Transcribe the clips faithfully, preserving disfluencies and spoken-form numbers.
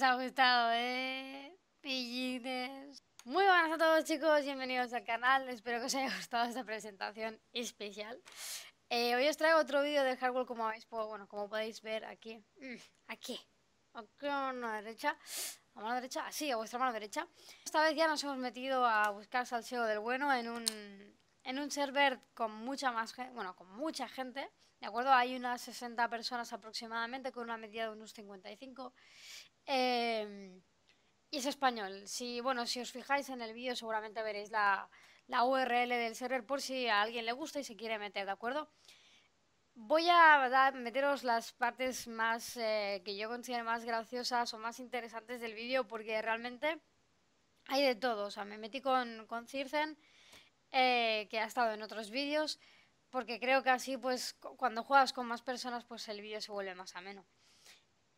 os ha gustado, eh, pillines. Muy buenas a todos, chicos, bienvenidos al canal. Espero que os haya gustado esta presentación especial. Eh, hoy os traigo otro vídeo de hardware, como habéis, bueno, como podéis ver aquí, aquí, aquí a la derecha, a mano derecha, así, a vuestra mano derecha. Esta vez ya nos hemos metido a buscar salseo del bueno en un, en un server con mucha más, bueno, con mucha gente. De acuerdo, hay unas sesenta personas aproximadamente con una medida de unos cincuenta y cinco. Eh, y es español. Si, bueno, si os fijáis en el vídeo seguramente veréis la, la U R L del server por si a alguien le gusta y se quiere meter, ¿de acuerdo? Voy a da, meteros las partes más eh, que yo considero más graciosas o más interesantes del vídeo, porque realmente hay de todo. O sea, me metí con, con Circen, eh, que ha estado en otros vídeos, porque creo que así, pues, cuando juegas con más personas, pues el vídeo se vuelve más ameno.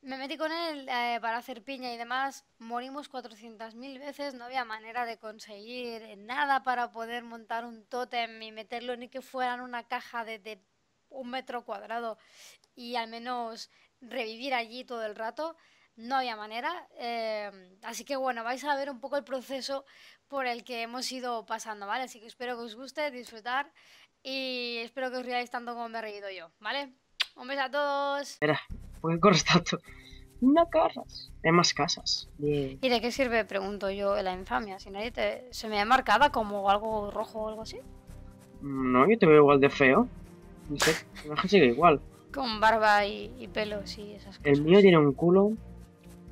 Me metí con él eh, para hacer piña y demás. Morimos cuatrocientas mil veces, no había manera de conseguir nada para poder montar un tótem y meterlo, ni que fuera en una caja de, de un metro cuadrado y al menos revivir allí todo el rato. No había manera, eh, así que bueno, vais a ver un poco el proceso por el que hemos ido pasando, ¿vale? Así que espero que os guste, disfrutar, y espero que os riáis tanto como me he reído yo, ¿vale? Un beso a todos. Espera, ¿por qué corres tanto? No corras, hay más casas. Yeah. ¿Y de qué sirve, pregunto yo, la infamia? Si nadie te... ¿Se me ha marcada como algo rojo o algo así? No, yo te veo igual de feo. No sé, la imagen sigue igual. Con barba y, y pelos y esas cosas. El mío tiene un culo...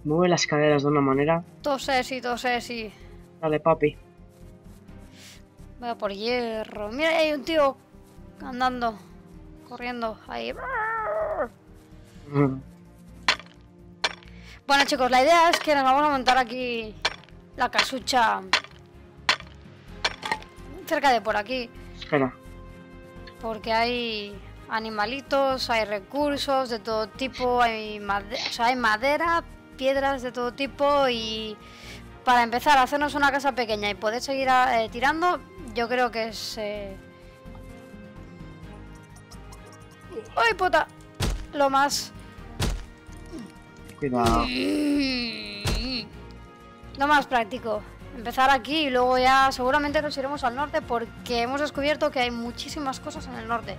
Mueve las caderas de una manera. Tose, sí, tose, sí. Dale, papi. Voy a por hierro. Mira, hay un tío andando, corriendo. Ahí. Mm. Bueno, chicos, la idea es que nos vamos a montar aquí la casucha. Cerca de por aquí. Espera. Porque hay... animalitos, hay recursos de todo tipo, hay madera, o sea, hay madera, piedras de todo tipo, y para empezar a hacernos una casa pequeña y poder seguir a, eh, tirando, yo creo que es... Eh... ¡Ay, puta! Lo más... Cuidado. Lo más práctico. Empezar aquí y luego ya seguramente nos iremos al norte, porque hemos descubierto que hay muchísimas cosas en el norte.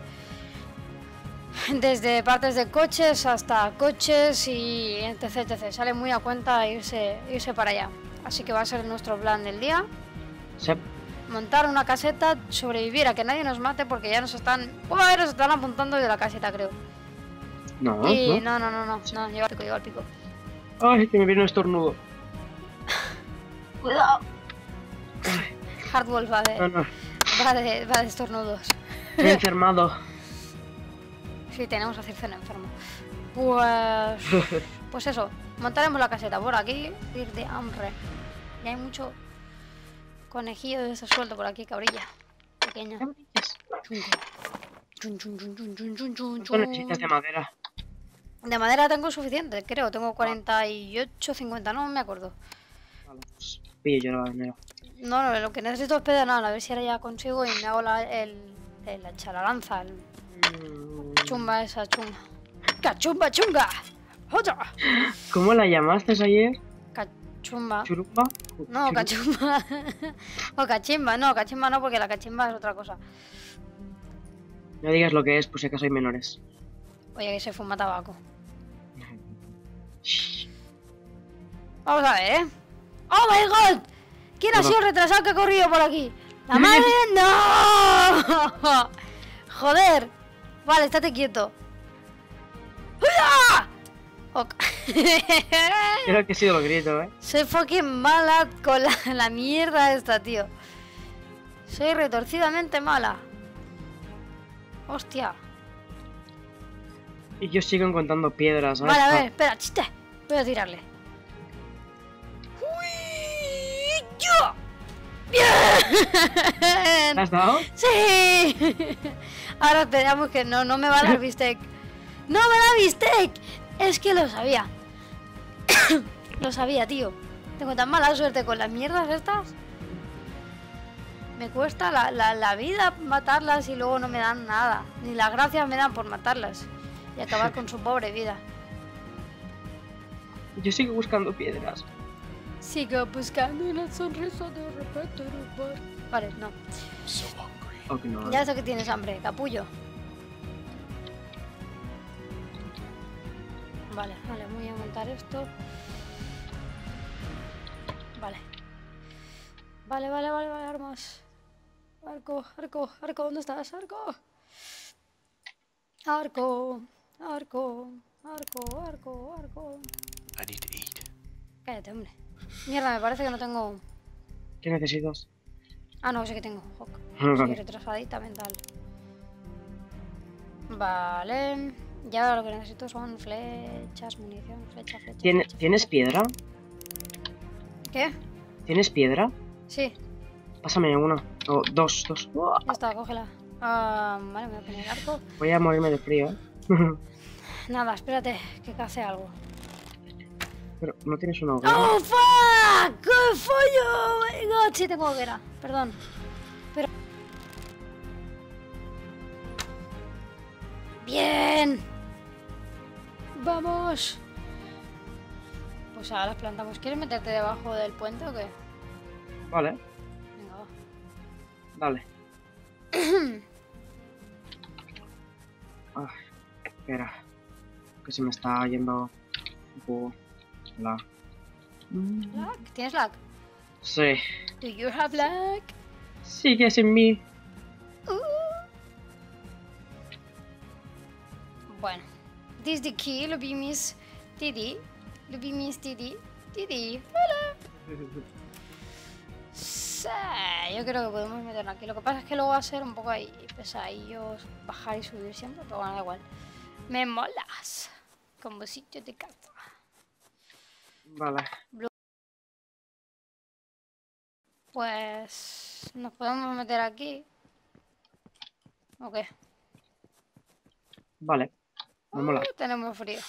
Desde partes de coches hasta coches y etc, etc. Sale muy a cuenta irse, irse para allá. Así que va a ser nuestro plan del día. Sí. Montar una caseta, sobrevivir a que nadie nos mate, porque ya nos están... Bueno, a ver, nos están apuntando desde la caseta, creo. No, y... no. No, no, no, no, no, lleva al pico, lleva al pico. Ay, que me viene un estornudo. Cuidado. Hardwolf va de... No, no. Va de, va de estornudos. Me he enfermado. Sí, tenemos a Circen enfermo. Pues... pues eso, montaremos la caseta por aquí, ir de hambre. Y hay mucho conejillo de ese suelto por aquí, cabrilla pequeña. Chun, chun, chun, chun, chun, chun, chun. ¿Cuánto necesitas de madera? De madera tengo suficiente, creo. Tengo cuarenta y ocho, cincuenta, no me acuerdo. Vale, pues pillo yo la madera. No, no, lo que necesito es pedernal, a ver si ahora ya consigo y me hago la, el, el, la chalalanza, el... Chumba esa, chumba. ¡Cachumba, chunga! ¡Otra! ¿Cómo la llamaste ayer? Cachumba. ¿Churumba? No, ¿Churumba? Cachumba. O cachimba, no, cachimba no, porque la cachimba es otra cosa. No digas lo que es, pues si acaso hay menores. Oye, que se fuma tabaco. Vamos a ver, ¿eh? ¡Oh, my God! ¿Quién ha sido el retrasado que ha corrido por aquí? ¡La madre! ¡No! ¡Joder! Vale, estate quieto. Okay. Creo que sí lo grito, eh. Soy fucking mala con la, la mierda esta, tío. Soy retorcidamente mala. Hostia. Y yo sigo encontrando piedras, ¿sabes? Vale, a ver, espera, chiste. Voy a tirarle. ¡Uy! ¡Yo! ¡Bien! ¿Te has dado? ¡Sí! Ahora esperamos que no, no me va a dar bistec. ¡No me da bistec! Es que lo sabía. Lo sabía, tío. Tengo tan mala suerte con las mierdas estas. Me cuesta la, la, la vida matarlas y luego no me dan nada. Ni las gracias me dan por matarlas y acabar con su pobre vida. Yo sigo buscando piedras. Sigo buscando una sonrisa de repente. Vale, no. Okay, no. Ya sé que tienes hambre, capullo. Vale, vale, voy a montar esto. Vale. Vale, vale, vale, vale, armas. Arco, arco, arco, ¿dónde estás? Arco. Arco, arco, arco, arco, arco. I need to eat. Cállate, hombre. Mierda, me parece que no tengo. ¿Qué necesitas? Ah, no, sé que tengo. Hawk. Estoy retrasadita mental. Vale. Ya lo que necesito son flechas, munición, flecha, flecha. ¿Tienes, flecha, ¿tienes flecha? piedra? ¿Qué? ¿Tienes piedra? Sí. Pásame una. O dos, dos. Ya está, cógela. Uh, vale, me voy a poner arco. Voy a morirme de frío, ¿eh? Nada, espérate, que case algo. Pero no tienes una hoguera. ¡Oh, fuck! ¡Qué follo! ¡Oh, my God! Sí, tengo hoguera, perdón. Pero. ¡Bien! ¡Vamos! Pues ahora las plantamos. ¿Quieres meterte debajo del puente o qué? Vale. Venga, va. Dale. Ah, espera. Que se me está yendo un poco lag. ¿Lag? ¿Tienes lag? Sí. ¿Do you have lag? Sigue sin mí. Uh. Bueno. This is the key, lo vi mis Didi, lo vi mis Didi, Didi, hola. Sí, yo creo que podemos meternos aquí. Lo que pasa es que luego va a ser un poco ahí pesadillos, bajar y subir siempre, pero bueno, da igual. Me molas, como sitio de caza. Vale. Pues nos podemos meter aquí. ¿O qué? Vale. No mola. Uh, tenemos frío.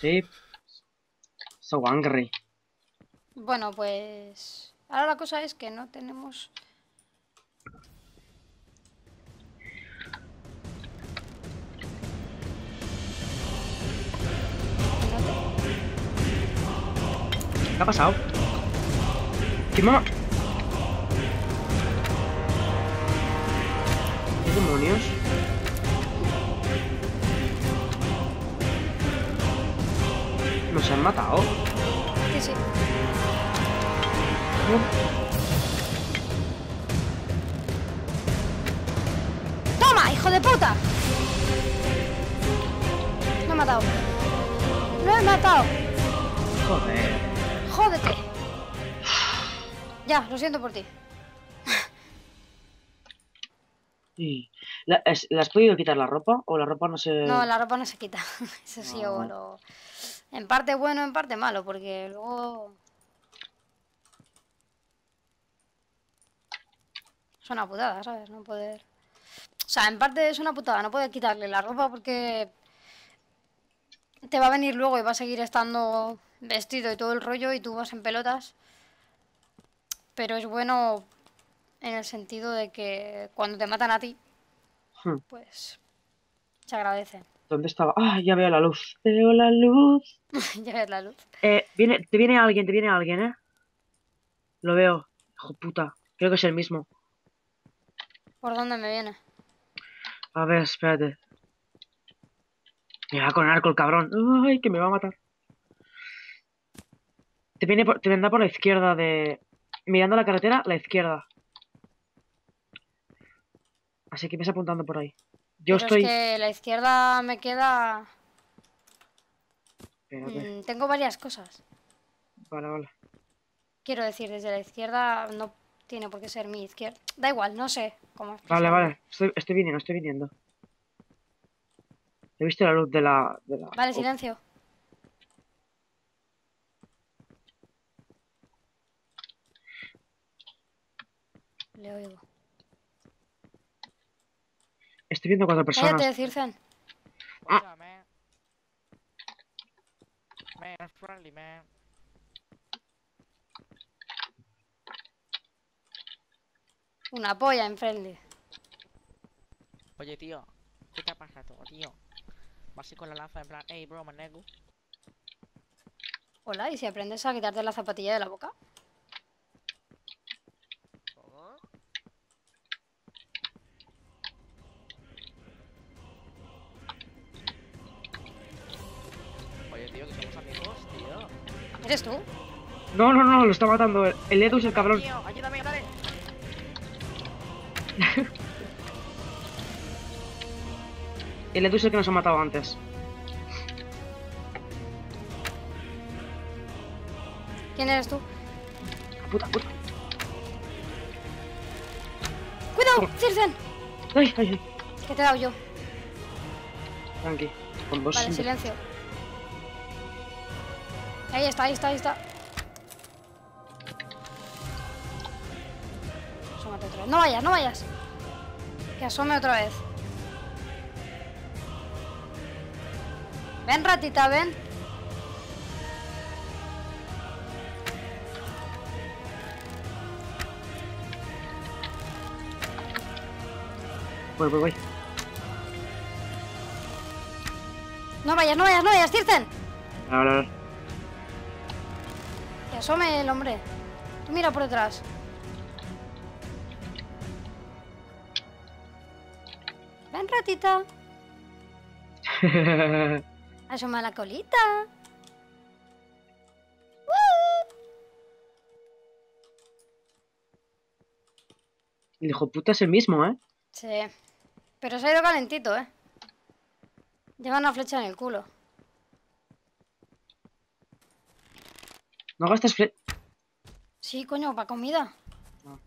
Sí. So angry. Bueno, pues. Ahora la cosa es que no tenemos. No te... ¿Qué ha pasado? ¿Qué mamá? ¿Qué demonios? ¿Nos han matado? Sí, sí. ¿No? ¡Toma, hijo de puta! Lo he matado. Lo he matado. Joder. Jódete. Ya, lo siento por ti. Sí. ¿La, es, ¿la has podido quitar la ropa? ¿O la ropa no se...? No, la ropa no se quita. Eso sí, no. o lo... En parte bueno, en parte malo, porque luego... Es una putada, ¿sabes? No poder... O sea, en parte es una putada, no poder quitarle la ropa porque... Te va a venir luego y va a seguir estando vestido y todo el rollo y tú vas en pelotas. Pero es bueno en el sentido de que cuando te matan a ti, hmm. pues se agradece. ¿Dónde estaba? ¡Ah, ya veo la luz! ¡Veo la luz! Ya ves la luz. Eh, viene, te viene alguien, te viene alguien, ¿eh? Lo veo. Hijo puta. Creo que es el mismo. ¿Por dónde me viene? A ver, espérate. Me va con arco el cabrón. ¡Ay, que me va a matar! Te viene por, te vendrá por la izquierda de... Mirando la carretera, la izquierda. Así que ves apuntando por ahí. Yo Pero estoy... es que la izquierda me queda... Mm, tengo varias cosas. Vale, vale. Quiero decir, desde la izquierda no tiene por qué ser mi izquierda. Da igual, no sé cómo es. Vale, vale. Estoy, estoy viniendo, estoy viniendo. He visto la luz de la... De la... Vale, silencio. Oh. Le oigo. Estoy viendo cuatro personas. Cállate, Circen. Ah. Una polla en friendly. Oye, tío. ¿Qué te ha pasado, tío? Vas así con la lanza en plan, hey, bro, manego. Hola, ¿y si aprendes a quitarte la zapatilla de la boca? ¿Cómo? Oye, tío, que somos amigos, tío. ¿Eres tú? No, no, no, lo está matando. El Edu es el cabrón. Tío, ayúdame, dale. El Edu es el que nos ha matado antes. ¿Quién eres tú? Puta, puta. ¡Cuidado! ¡Circen! ¡Ay, ay, ay! ¿Qué te he dado yo? Tranqui, con dos. Vale, silencio. Ahí está, ahí está, ahí está. Asómate otra vez. No vayas, no vayas. Que asome otra vez. Ven, ratita, ven. Voy, voy, voy. No vayas, no vayas, no vayas, Circen. No, no, no. Que asome el hombre. Tú mira por detrás. Ven, ratita. Asoma la colita. El hijo puta es el mismo, ¿eh? Sí. Pero se ha ido calentito, ¿eh? Lleva una flecha en el culo. No gastas fle... Sí, coño, para comida. No.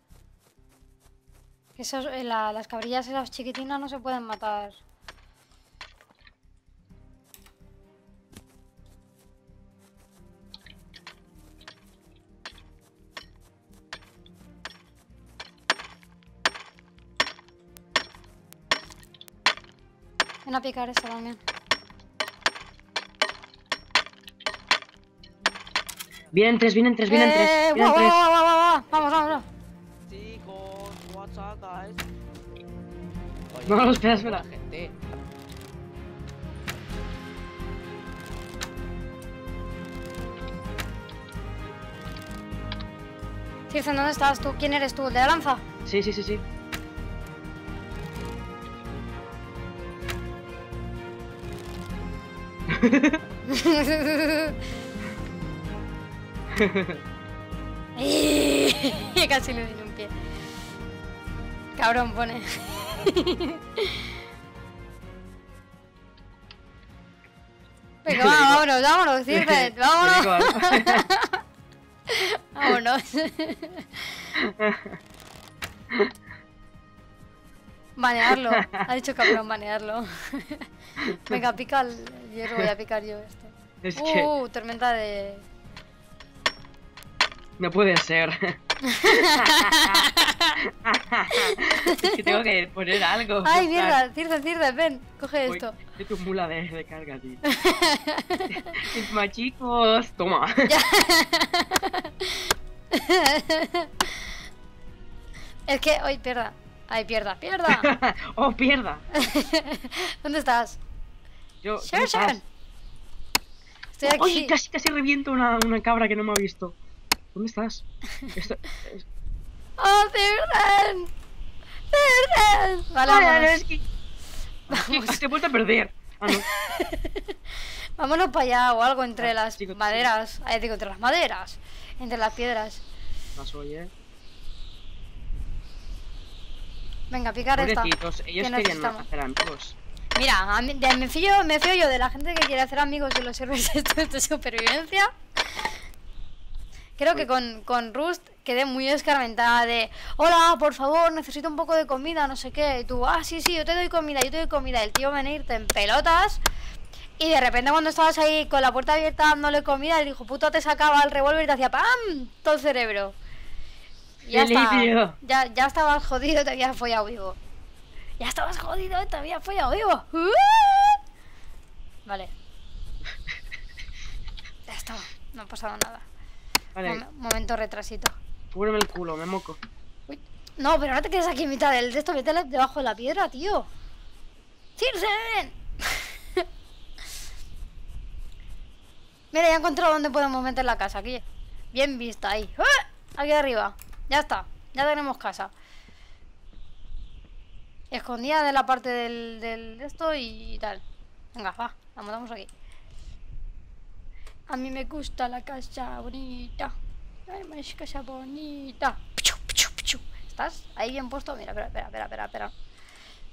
Esos, eh, la, las cabrillas esas chiquitinas no se pueden matar. Ven a picar esto también. Vienen tres, vienen tres, vienen tres. Eh, vienen tres. Wow, wow, wow, wow. Vamos, vamos, vamos. Chicos, what's up, guys? Oye, no, espera, espera. Gente. Circen, ¿dónde estás tú? ¿Quién eres tú? ¿El de la lanza? Sí, sí, sí, sí. Casi le di un pie. Cabrón, pone. Venga, vámonos, vámonos, Circen, vámonos. Vámonos. Banearlo, ha dicho cabrón, banearlo. Venga, pica el hierro, voy a picar yo este. Es que... Uh, tormenta de... No puede ser. Es que tengo que poner algo. Ay, mierda, Circen, Circen, ven, coge Uy, esto. Es tu mula de, de carga, tío. Machicos, toma. Es que, hoy pierda. ¡Ay, pierda! ¡Pierda! ¡Oh, pierda! ¿Dónde estás? Yo... ¿Dónde estás? Estoy aquí. Oye, casi, casi reviento una, una cabra que no me ha visto. ¿Dónde estás? Esto... ¡Oh, Circen! ¡Circen! Vale, vale, vamos. Es que... Vamos. Te he vuelto a perder. Ah, no. Vámonos para allá o algo entre ah, las chico, maderas. Ahí digo, entre las maderas. Entre las piedras. Más oye. Venga, picar esta. Pobrecitos, ellos querían hacer amigos. Mira, mí, de, me, fío, me fío yo de la gente que quiere hacer amigos de los héroes de, de supervivencia. Creo que con, con Rust quedé muy escarmentada de... Hola, por favor, necesito un poco de comida, no sé qué. Y tú, ah, sí, sí, yo te doy comida, yo te doy comida. El tío venirte en pelotas. Y de repente cuando estabas ahí con la puerta abierta dándole comida, el hijo puto te sacaba el revólver y te hacía ¡pam! Todo el cerebro. Ya, está, ya, ya estabas jodido y te habías follado vivo. Ya estabas jodido y te habías follado vivo. Vale. Ya está, no ha pasado nada. Vale. Mom momento retrasito. Púbreme el culo, me moco. Uy. No, pero ahora te quedas aquí en mitad del texto, vete debajo de la piedra, tío. ¡Circen! Mira, ya he encontrado dónde podemos meter la casa. Aquí, bien vista, ahí. ¡Ah! Aquí arriba, ya está. Ya tenemos casa escondida de la parte del, del de esto y tal. Venga, va, la montamos aquí. A mí me gusta la casa bonita. Ay, más casa bonita. ¿Estás ahí bien puesto? Mira, espera, espera, espera, espera, espera.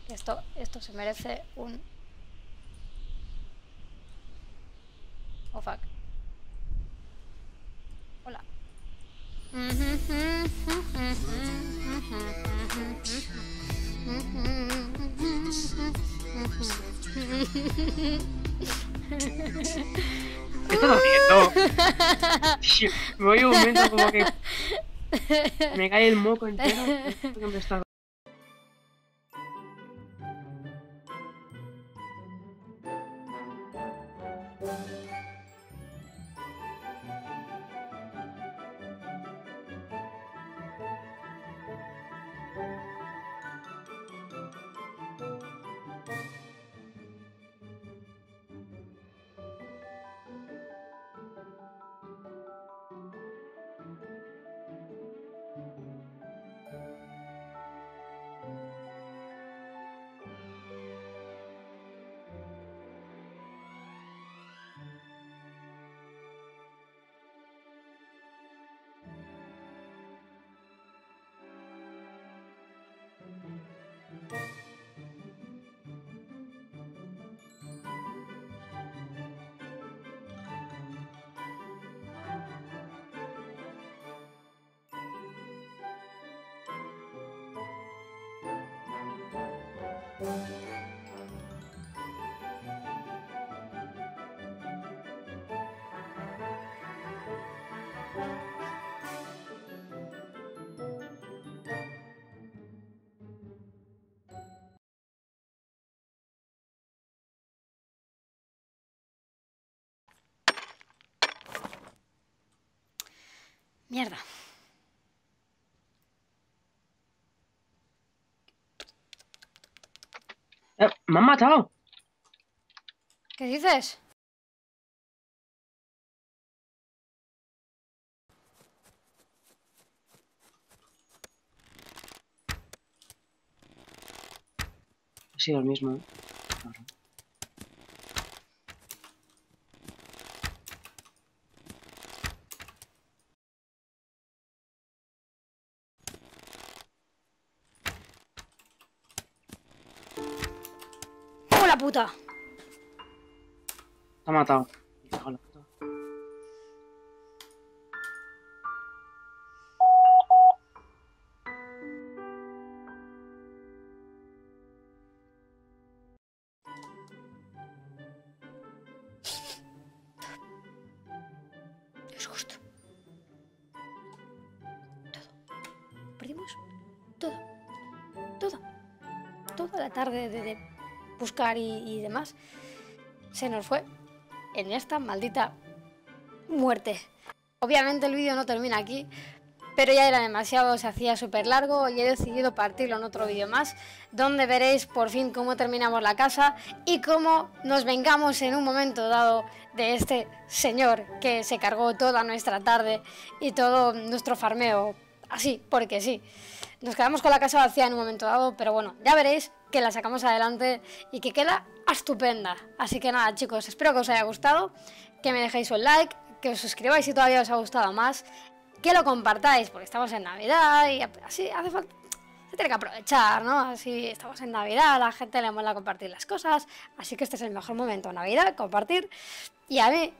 Esto, esto se merece un... Oh, fuck. Hola. ¿Qué estás haciendo? Me voy un momento como que... Me cae el moco entero. Que me está... Mierda. Eh, ¡Me han matado! ¿Qué dices? Ha sido el mismo. Claro. La puta. Te ha matado. Es justo. Todo. Perdimos todo. Todo. Toda la tarde de... de... buscar y, y demás, se nos fue en esta maldita muerte. Obviamente el vídeo no termina aquí, pero ya era demasiado, se hacía súper largo y he decidido partirlo en otro vídeo más, donde veréis por fin cómo terminamos la casa y cómo nos vengamos en un momento dado de este señor que se cargó toda nuestra tarde y todo nuestro farmeo, así, porque sí. Nos quedamos con la casa vacía en un momento dado, pero bueno, ya veréis que la sacamos adelante y que queda estupenda. Así que nada, chicos, espero que os haya gustado, que me dejéis un like, que os suscribáis si todavía os ha gustado más, que lo compartáis, porque estamos en Navidad y así hace falta, se tiene que aprovechar, ¿no? Así estamos en Navidad, a la gente le mola compartir las cosas, así que este es el mejor momento, Navidad, compartir, y a mí,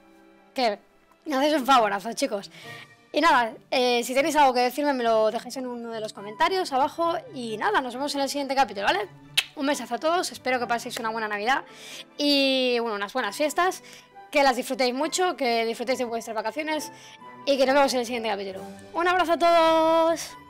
que me hacéis un favorazo, chicos. Y nada, eh, si tenéis algo que decirme me lo dejáis en uno de los comentarios abajo y nada, nos vemos en el siguiente capítulo, ¿vale? Un besazo a todos, espero que paséis una buena Navidad y bueno, unas buenas fiestas, que las disfrutéis mucho, que disfrutéis de vuestras vacaciones y que nos vemos en el siguiente capítulo. Un abrazo a todos.